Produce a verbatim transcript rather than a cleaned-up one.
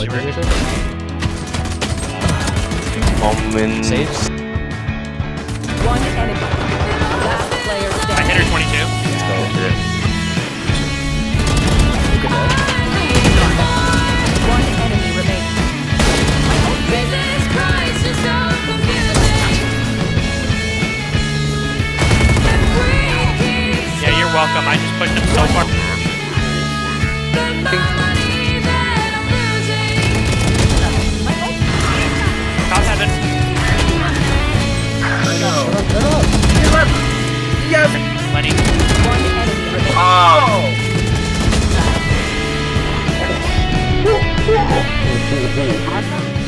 Only permission? Moment. Saves. One enemy. Last player standing. I hit her twenty-two. Let's go. Look at that. One enemy remaining. This price is so confusing. Yeah, you're welcome. I just pushed him so far. Top heaven. I know. You're left. Yes. Lenny. Oh.